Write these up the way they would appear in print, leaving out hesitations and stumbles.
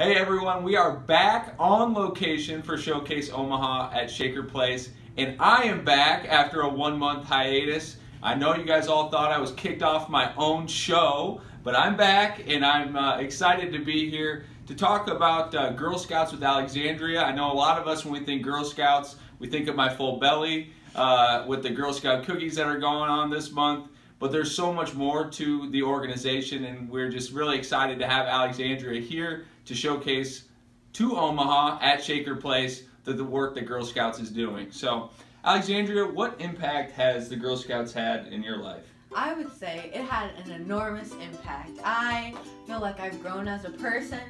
Hey everyone, we are back on location for Showcase Omaha at Shaker Place, and I am back after a 1 month hiatus. I know you guys all thought I was kicked off my own show, but I'm back and I'm excited to be here to talk about Girl Scouts with Alexandria. I know a lot of us, when we think Girl Scouts, we think of my full belly with the Girl Scout cookies that are going on this month. But there's so much more to the organization, and we're just really excited to have Alexandria here to showcase to Omaha at Shaker Place the work that Girl Scouts is doing. So, Alexandria, what impact has the Girl Scouts had in your life? I would say it had an enormous impact. I feel like I've grown as a person.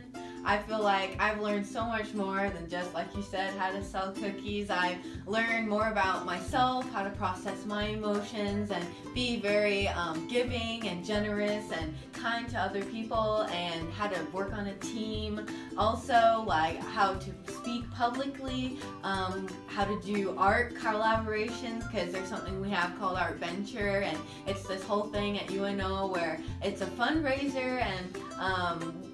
I feel like I've learned so much more than just, like you said, how to sell cookies. I've learned more about myself, how to process my emotions, and be very giving and generous and kind to other people, and how to work on a team. Also, like how to speak publicly, how to do art collaborations, because there's something we have called Art Venture, and it's this whole thing at UNO where it's a fundraiser, and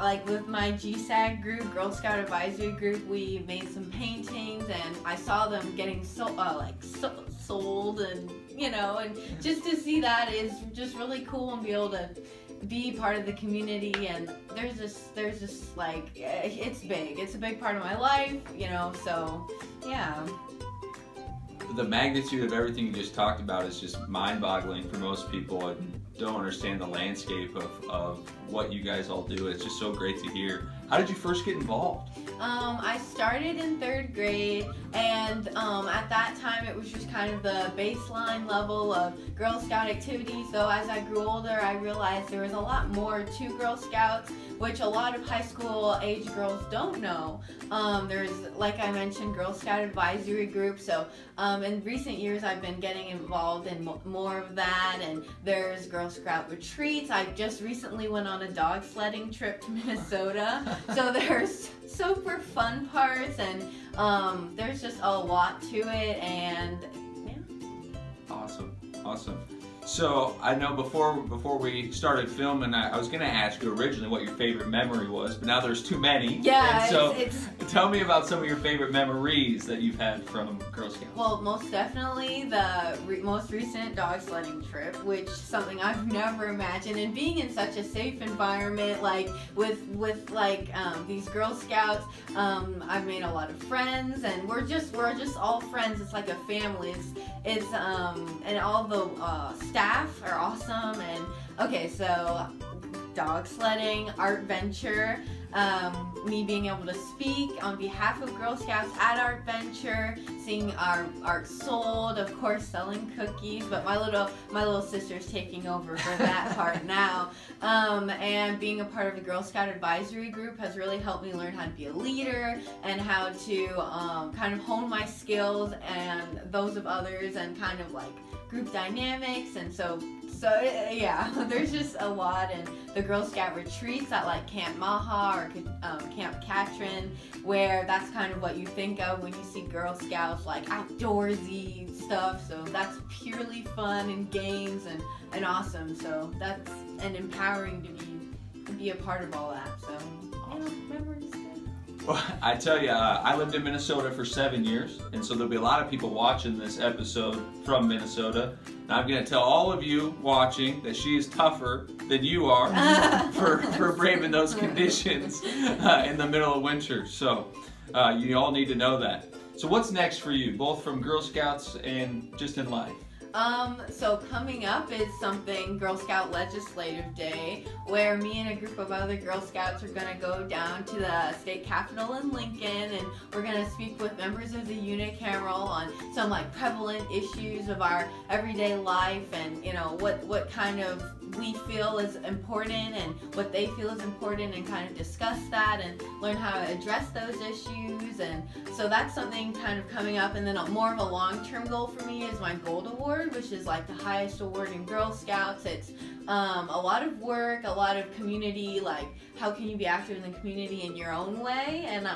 like with my GSAG group, Girl Scout Advisory Group, we made some paintings, and I saw them getting sold, and you know, and just to see that is just really cool, and be able to be part of the community. And there's just like, it's big. It's a big part of my life, you know. So yeah. The magnitude of everything you just talked about is just mind-boggling for most people. Don't understand the landscape of what you guys all do. It's just so great to hear. How did you first get involved? I started in third grade, and at that time it was just kind of the baseline level of Girl Scout activities. So as I grew older, I realized there was a lot more to Girl Scouts, which a lot of high school age girls don't know. There's, like I mentioned, Girl Scout Advisory Group. So in recent years, I've been getting involved in more of that, and there's Girl Scout retreats. I just recently went on a dog sledding trip to Minnesota. So there's super fun parts, and there's just a lot to it, and yeah. Awesome, awesome. So I know before we started filming, I was gonna ask you originally what your favorite memory was, but now there's too many. Yeah. And so tell me about some of your favorite memories that you've had from Girl Scouts. Well, most definitely the most recent dog sledding trip, which is something I've never imagined, and being in such a safe environment, like with these Girl Scouts, I've made a lot of friends, and we're just all friends. It's like a family. It's and all the staff are awesome. And okay, so dog sledding, Art Venture, me being able to speak on behalf of Girl Scouts at Art Venture, seeing our art sold, of course selling cookies, but my little sister's taking over for that part now. And being a part of the Girl Scout Advisory Group has really helped me learn how to be a leader, and how to kind of hone my skills and those of others, and kind of like group dynamics. And so yeah, there's just a lot. And the Girl Scout retreats at like Camp Maha or Camp Catrin, where that's kind of what you think of when you see Girl Scouts, like outdoorsy stuff. So that's purely fun and games and awesome. So that's and empowering to be a part of all that. So awesome. Memories. Well, I tell you, I lived in Minnesota for 7 years, and so there'll be a lot of people watching this episode from Minnesota. And I'm going to tell all of you watching that she is tougher than you are for braving those conditions in the middle of winter. So you all need to know that. So what's next for you, both from Girl Scouts and just in life? So coming up is something, Girl Scout Legislative Day, where me and a group of other Girl Scouts are going to go down to the state capitol in Lincoln, and we're going to speak with members of the Unicameral on some like prevalent issues of our everyday life, and you know what kind of we feel is important and what they feel is important, and kind of discuss that and learn how to address those issues. And so that's something kind of coming up. And then more of a long-term goal for me is my Gold Award, which is like the highest award in Girl Scouts. It's a lot of work, a lot of community, like how can you be active in the community in your own way, and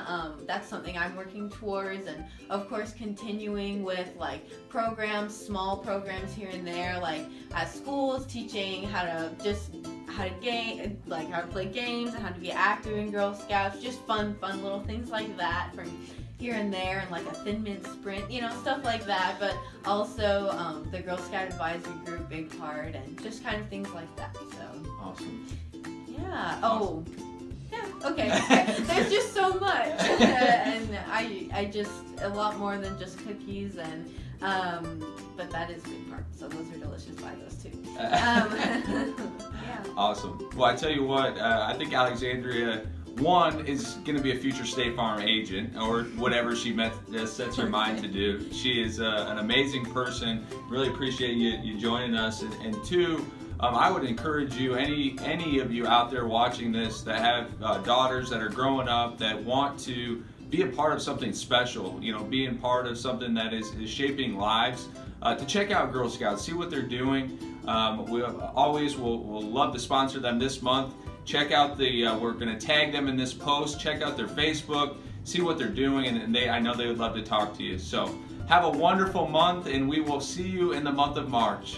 that's something I'm working towards, and of course continuing with like programs, small programs here and there, like at schools, teaching how to play games and how to be active in Girl Scouts, just fun little things like that from here and there, and like a Thin Mint Sprint, you know, stuff like that, but also the Girl Scout Advisory Group, Big Heart, and just kind of things like that, so. Awesome. Yeah, awesome. Okay. There's just so much, and I just, a lot more than just cookies, and but that is a big part, so those are delicious by those too. Yeah. Awesome. Well, I tell you what, I think Alexandria, one, is going to be a future State Farm agent, or whatever she sets her mind to do. She is an amazing person. Really appreciate you joining us. And two, I would encourage you, any of you out there watching this that have daughters that are growing up that want to be a part of something special, you know, being part of something that is shaping lives, to check out Girl Scouts, see what they're doing. We always will love to sponsor them this month. Check out the, we're going to tag them in this post, check out their Facebook, see what they're doing, and I know they would love to talk to you. So have a wonderful month, and we will see you in the month of March.